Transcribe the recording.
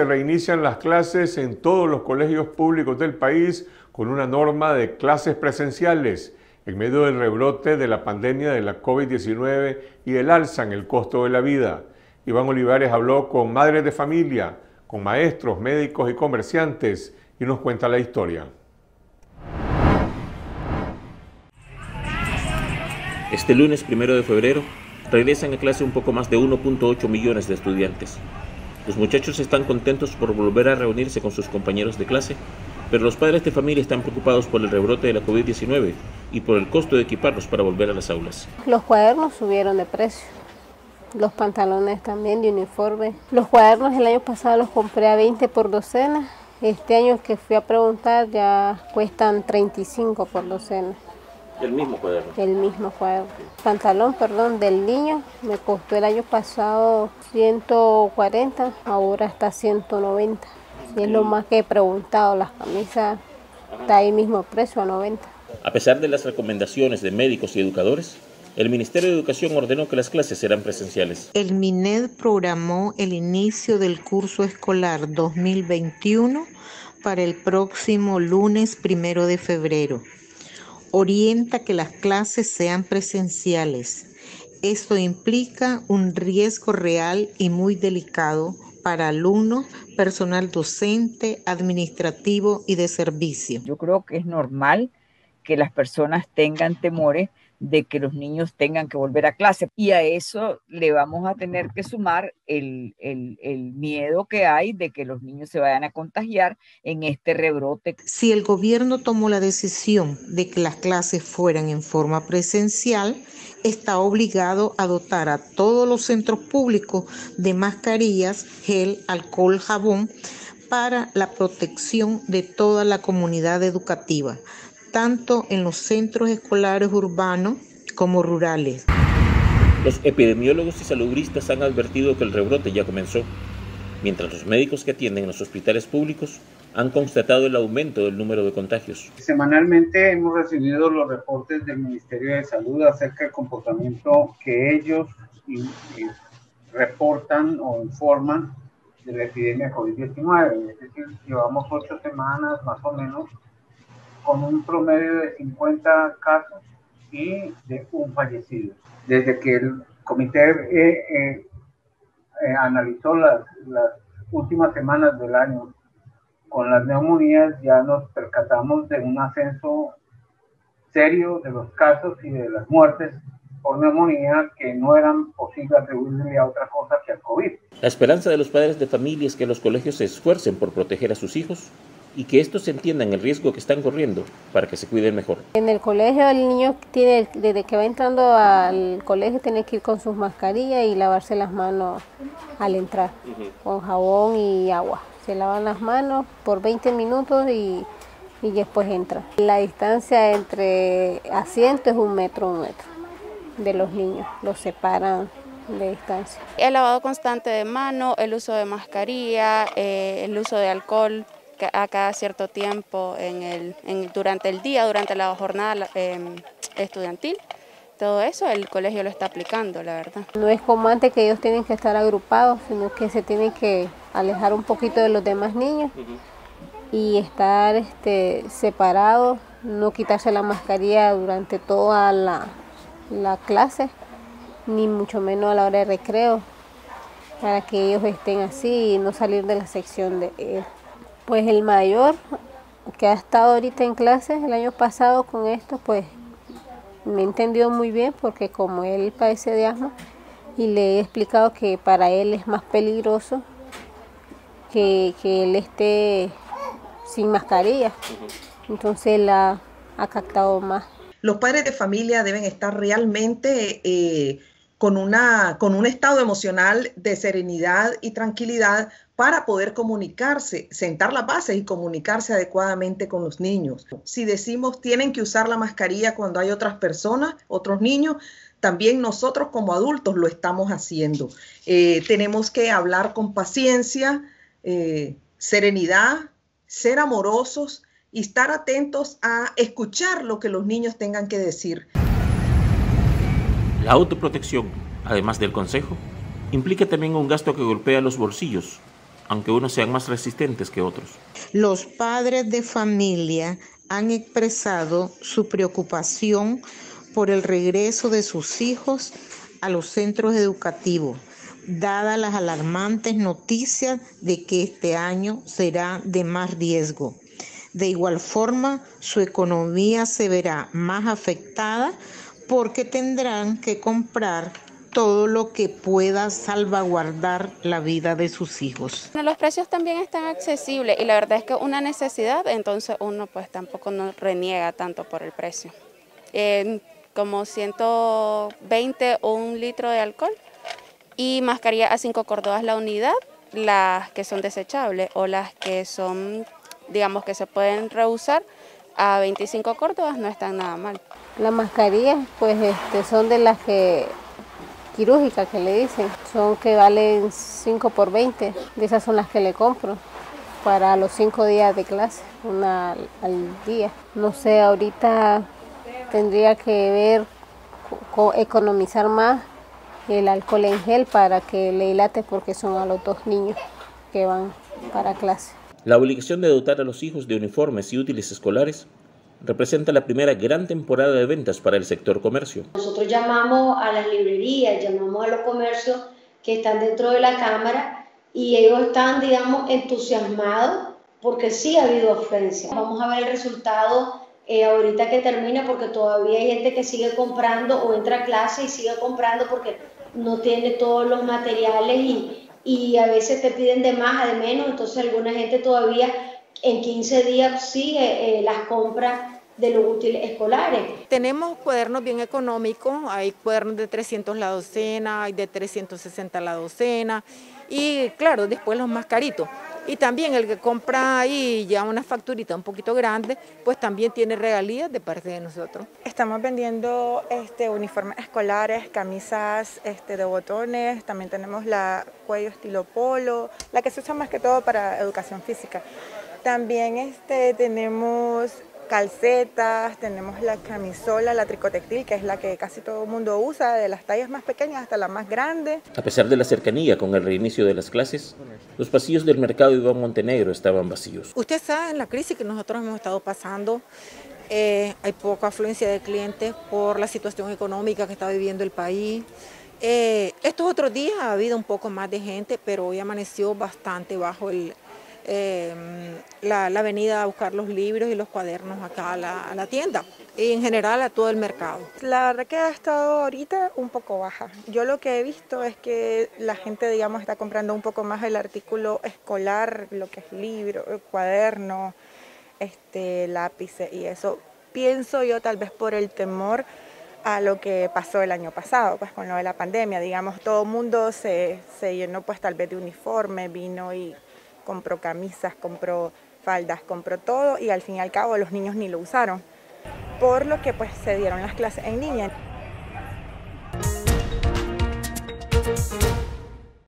se reinician las clases en todos los colegios públicos del país con una norma de clases presenciales, en medio del rebrote de la pandemia de la COVID-19 y el alza en el costo de la vida. Iván Olivares habló con madres de familia, con maestros, médicos y comerciantes y nos cuenta la historia. Este lunes 1 de febrero regresan a clase un poco más de 1.8 millones de estudiantes. Los muchachos están contentos por volver a reunirse con sus compañeros de clase, pero los padres de familia están preocupados por el rebrote de la COVID-19 y por el costo de equiparlos para volver a las aulas. Los cuadernos subieron de precio, los pantalones también de uniforme. Los cuadernos el año pasado los compré a 20 por docena, este año que fui a preguntar ya cuestan 35 por docena. ¿El mismo cuaderno? El mismo cuaderno. Pantalón, perdón, del niño me costó el año pasado 140, ahora está 190. Y es lo más que he preguntado, las camisas está ahí mismo precio, a 90. A pesar de las recomendaciones de médicos y educadores, el Ministerio de Educación ordenó que las clases serán presenciales. El MINED programó el inicio del curso escolar 2021 para el próximo lunes 1 de febrero. Orienta que las clases sean presenciales. Esto implica un riesgo real y muy delicado para alumnos, personal docente, administrativo y de servicio. Yo creo que es normal que las personas tengan temores de que los niños tengan que volver a clase, y a eso le vamos a tener que sumar el miedo que hay de que los niños se vayan a contagiar en este rebrote. Si el gobierno tomó la decisión de que las clases fueran en forma presencial, está obligado a dotar a todos los centros públicos de mascarillas, gel, alcohol, jabón para la protección de toda la comunidad educativa, tanto en los centros escolares urbanos como rurales. Los epidemiólogos y salubristas han advertido que el rebrote ya comenzó, mientras los médicos que atienden en los hospitales públicos han constatado el aumento del número de contagios. Semanalmente hemos recibido los reportes del Ministerio de Salud acerca del comportamiento que ellos reportan o informan de la epidemia COVID-19. Es decir, llevamos 8 semanas más o menos con un promedio de 50 casos y de 1 fallecido. Desde que el comité analizó las últimas semanas del año con las neumonías, ya nos percatamos de un ascenso serio de los casos y de las muertes por neumonía que no eran posible atribuirle a otra cosa que al COVID. La esperanza de los padres de familia es que los colegios se esfuercen por proteger a sus hijos y que estos entiendan el riesgo que están corriendo para que se cuiden mejor. En el colegio el niño tiene, desde que va entrando al colegio, tiene que ir con sus mascarillas y lavarse las manos al entrar, con jabón y agua. Se lavan las manos por 20 minutos y después entra. La distancia entre asientos es 1 metro de los niños, los separan de distancia. El lavado constante de manos, el uso de mascarilla, el uso de alcohol a cada cierto tiempo durante el día, durante la jornada estudiantil. Todo eso el colegio lo está aplicando, la verdad. No es como antes que ellos tienen que estar agrupados, sino que se tienen que alejar un poquito de los demás niños y estar separados, no quitarse la mascarilla durante toda la clase, ni mucho menos a la hora de recreo, para que ellos estén así y no salir de la sección de ellos. Pues el mayor que ha estado ahorita en clases el año pasado con esto, pues me entendió muy bien, porque como él padece de asma, y le he explicado que para él es más peligroso que él esté sin mascarilla, entonces él ha captado más. Los padres de familia deben estar realmente con un estado emocional de serenidad y tranquilidad para poder comunicarse, sentar las bases y comunicarse adecuadamente con los niños. Si decimos tienen que usar la mascarilla cuando hay otras personas, otros niños, también nosotros como adultos lo estamos haciendo. Tenemos que hablar con paciencia, serenidad, ser amorosos y estar atentos a escuchar lo que los niños tengan que decir. La autoprotección, además del consejo, implica también un gasto que golpea los bolsillos, aunque unos sean más resistentes que otros. Los padres de familia han expresado su preocupación por el regreso de sus hijos a los centros educativos, dadas las alarmantes noticias de que este año será de más riesgo. De igual forma, su economía se verá más afectada porque tendrán que comprar todo lo que pueda salvaguardar la vida de sus hijos. Los precios también están accesibles y la verdad es que es una necesidad, entonces uno pues tampoco no reniega tanto por el precio. Como 120 o un litro de alcohol y mascarilla a 5 córdobas la unidad, las que son desechables o las que son, digamos, que se pueden reusar a 25 córdobas no están nada mal. Las mascarillas pues son de las que quirúrgicas que le dicen, son que valen 5 por 20, de esas son las que le compro para los 5 días de clase, una al día. No sé, ahorita tendría que ver, economizar más el alcohol en gel para que le dilate, porque son a los 2 niños que van para clase. La obligación de dotar a los hijos de uniformes y útiles escolares representa la primera gran temporada de ventas para el sector comercio. Nosotros llamamos a las librerías, llamamos a los comercios que están dentro de la Cámara y ellos están, digamos, entusiasmados porque sí ha habido afluencia. Vamos a ver el resultado ahorita que termina, porque todavía hay gente que sigue comprando o entra a clase y sigue comprando porque no tiene todos los materiales y a veces te piden de más, de menos, entonces alguna gente todavía en 15 días sigue las compras de los útiles escolares. Tenemos cuadernos bien económicos, hay cuadernos de 300 la docena, hay de 360 la docena y claro, después los más caritos. Y también el que compra ahí ya una facturita un poquito grande, pues también tiene regalías de parte de nosotros. Estamos vendiendo uniformes escolares, camisas de botones, también tenemos la cuello estilo polo, la que se usa más que todo para educación física. También tenemos calcetas, tenemos la camisola, la tricotextil, que es la que casi todo el mundo usa, de las tallas más pequeñas hasta la más grande. A pesar de la cercanía con el reinicio de las clases, los pasillos del mercado Iván Montenegro estaban vacíos. Usted sabe la crisis que nosotros hemos estado pasando, hay poca afluencia de clientes por la situación económica que está viviendo el país. Estos otros días ha habido un poco más de gente, pero hoy amaneció bastante bajo la venida a buscar los libros y los cuadernos acá a la tienda y en general a todo el mercado. La verdad que ha estado ahorita un poco baja. Yo lo que he visto es que la gente, digamos, está comprando un poco más el artículo escolar, lo que es libro, cuaderno, lápices y eso. Pienso yo tal vez por el temor a lo que pasó el año pasado, pues con lo de la pandemia, digamos, todo el mundo se llenó pues tal vez de uniforme, vino y compró camisas, compró faldas, compró todo y al fin y al cabo los niños ni lo usaron, por lo que pues se dieron las clases en línea.